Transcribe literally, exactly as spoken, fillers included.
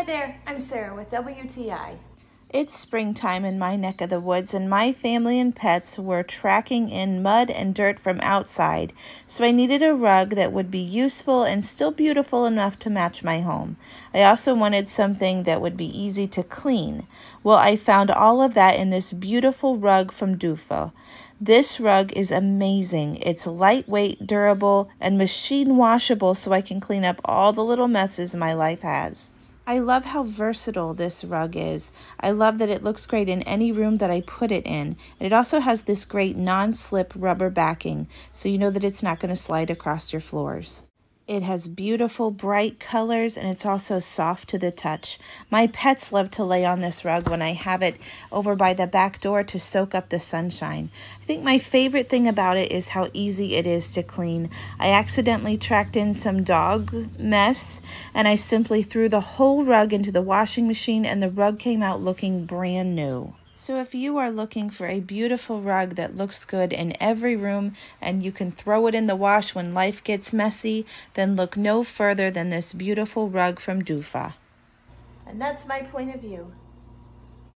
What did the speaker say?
Hi there, I'm Sarah with W T I. It's springtime in my neck of the woods, and my family and pets were tracking in mud and dirt from outside, so I needed a rug that would be useful and still beautiful enough to match my home. I also wanted something that would be easy to clean. Well, I found all of that in this beautiful rug from dovfa. This rug is amazing. It's lightweight, durable, and machine washable, so I can clean up all the little messes my life has. I love how versatile this rug is. I love that it looks great in any room that I put it in. And it also has this great non-slip rubber backing, so you know that it's not going to slide across your floors. It has beautiful bright colors, and it's also soft to the touch. My pets love to lay on this rug when I have it over by the back door to soak up the sunshine. I think my favorite thing about it is how easy it is to clean. I accidentally tracked in some dog mess, and I simply threw the whole rug into the washing machine, and the rug came out looking brand new. So if you are looking for a beautiful rug that looks good in every room and you can throw it in the wash when life gets messy, then look no further than this beautiful rug from dovfa. And that's my point of view.